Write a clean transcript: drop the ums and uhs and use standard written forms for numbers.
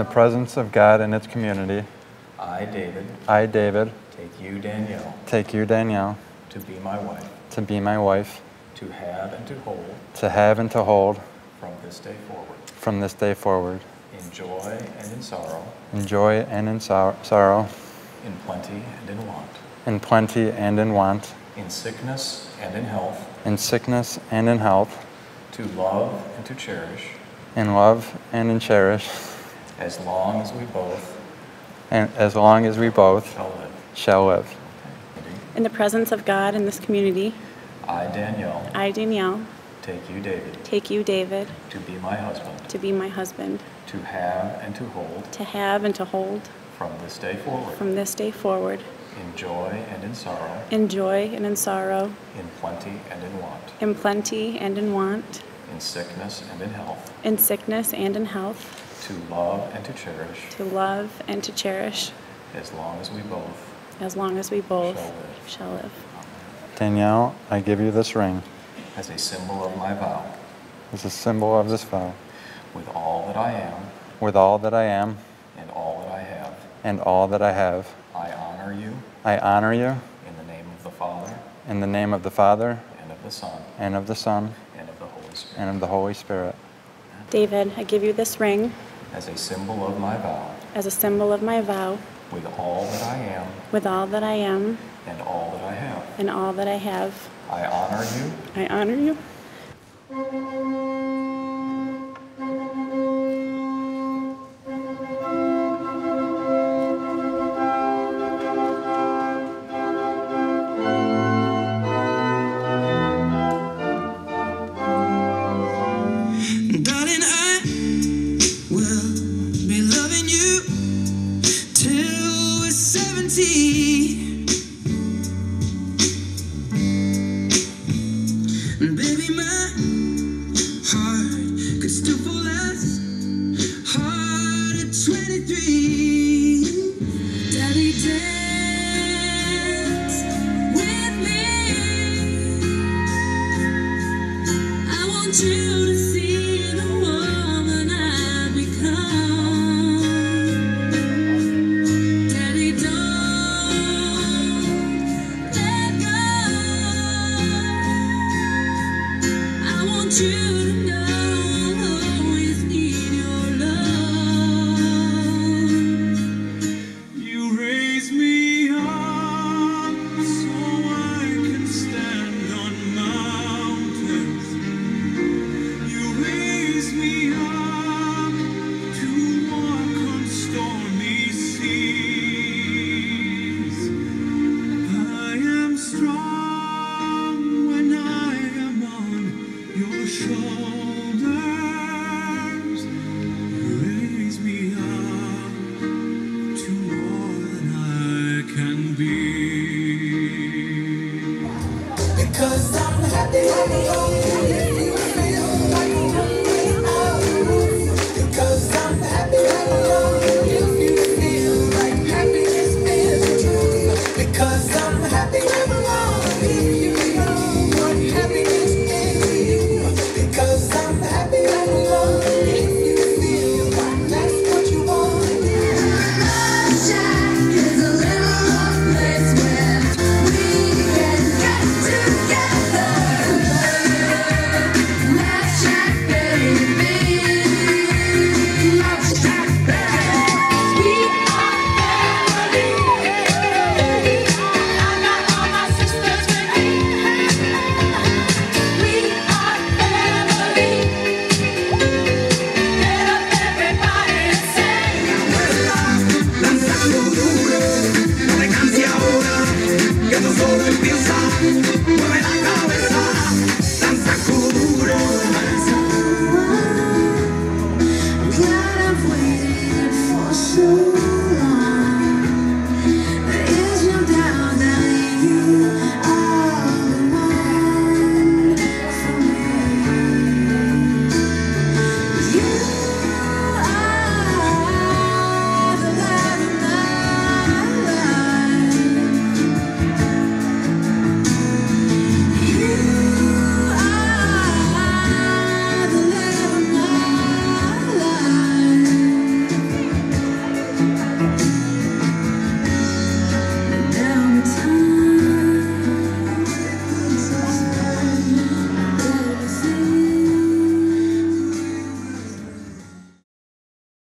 the presence of God and its community. I, David. I, David. Take you, Danielle. Take you, Danielle. To be my wife. To be my wife. To have and to hold. To have and to hold. From this day forward. From this day forward. In joy and in sorrow. In joy and in sorrow. In plenty and in want. In plenty and in want. In sickness and in health. In sickness and in health. To love and to cherish. In love and in cherish. As long as we both. And as long as we both. Shall live. Shall live. In the presence of God and this community. I, Danielle. I, Danielle. Take you, David. Take you, David. To be my husband. To be my husband. To have and to hold. To have and to hold. From this day forward. From this day forward. In joy and in sorrow. In joy and in sorrow. In plenty and in want. In plenty and in want. In sickness and in health. In sickness and in health. To love and to cherish. To love and to cherish. As long as we both. As long as we both. Shall live. Shall live. Danielle, I give you this ring. As a symbol of my vow. As a symbol of this vow. With all that I am. With all that I am. And all that I have. And all that I have. I honor you. I honor you. In the name of the Father. In the name of the Father. And of the Son. And of the Son. And of the Holy Spirit. And of the Holy Spirit. David, I give you this ring. As a symbol of my vow. As a symbol of my vow. With all that I am. With all that I am. And all that I have. And all that I have. I honor you. I honor you. Darling, I will be loving you till we're 70. Baby, my heart could still fall as hard at 23. Daddy, dance with me. I want you to see the woman I've become. Daddy, don't let go. I want you to know I always need your love. You raise me up so I can stand on mountains. You raise me up to walk on stormy seas. I am strong. Shoulders, you raise me up to more than I can be. Because I'm happy.